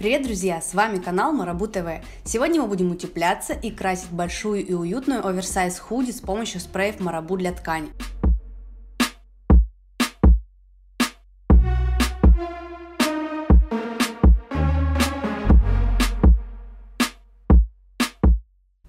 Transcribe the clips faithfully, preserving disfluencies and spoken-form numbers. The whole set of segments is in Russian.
Привет, друзья! С вами канал MarabuTV. Сегодня мы будем утепляться и красить большую и уютную оверсайз худи с помощью спреев Marabou для ткани.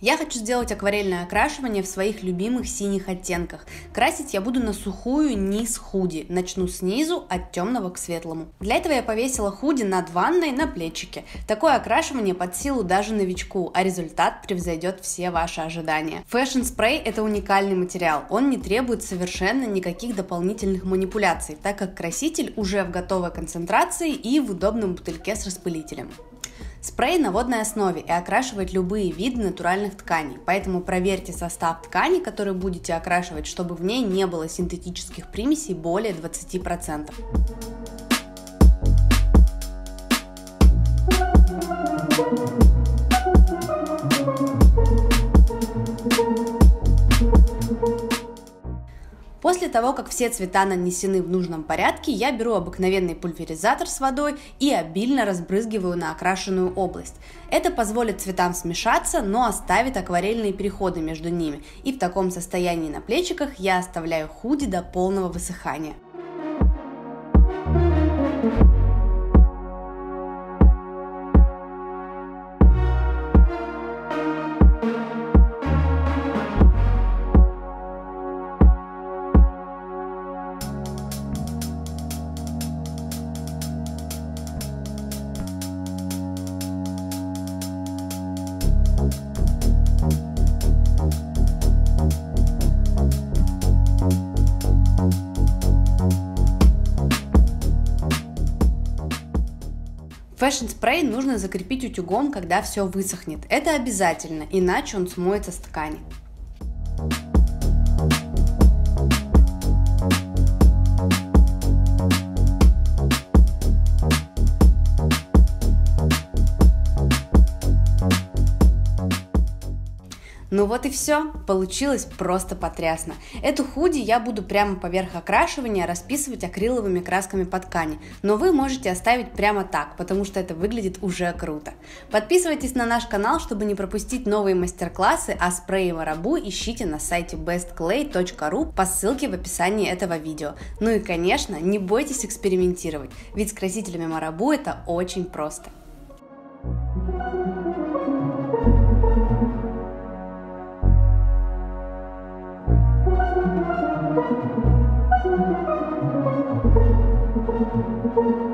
Я хочу сделать акварельное окрашивание в своих любимых синих оттенках. Красить я буду на сухую низ худи. Начну снизу, от темного к светлому. Для этого я повесила худи над ванной на плечике. Такое окрашивание под силу даже новичку, а результат превзойдет все ваши ожидания. Fashion Spray – это уникальный материал. Он не требует совершенно никаких дополнительных манипуляций, так как краситель уже в готовой концентрации и в удобном бутыльке с распылителем. Спрей на водной основе и окрашивает любые виды натуральных тканей, поэтому проверьте состав ткани, который будете окрашивать, чтобы в ней не было синтетических примесей более двадцати процентов. После того, как все цвета нанесены в нужном порядке, я беру обыкновенный пульверизатор с водой и обильно разбрызгиваю на окрашенную область. Это позволит цветам смешаться, но оставит акварельные переходы между ними. И в таком состоянии на плечиках я оставляю худи до полного высыхания. Fashion Spray нужно закрепить утюгом, когда все высохнет. Это обязательно, иначе он смоется с ткани. Ну вот и все, получилось просто потрясно. Эту худи я буду прямо поверх окрашивания расписывать акриловыми красками по ткани, но вы можете оставить прямо так, потому что это выглядит уже круто. Подписывайтесь на наш канал, чтобы не пропустить новые мастер-классы, а спреи Marabou ищите на сайте бест клей точка ру по ссылке в описании этого видео. Ну и конечно, не бойтесь экспериментировать, ведь с красителями Marabou это очень просто. Thank you.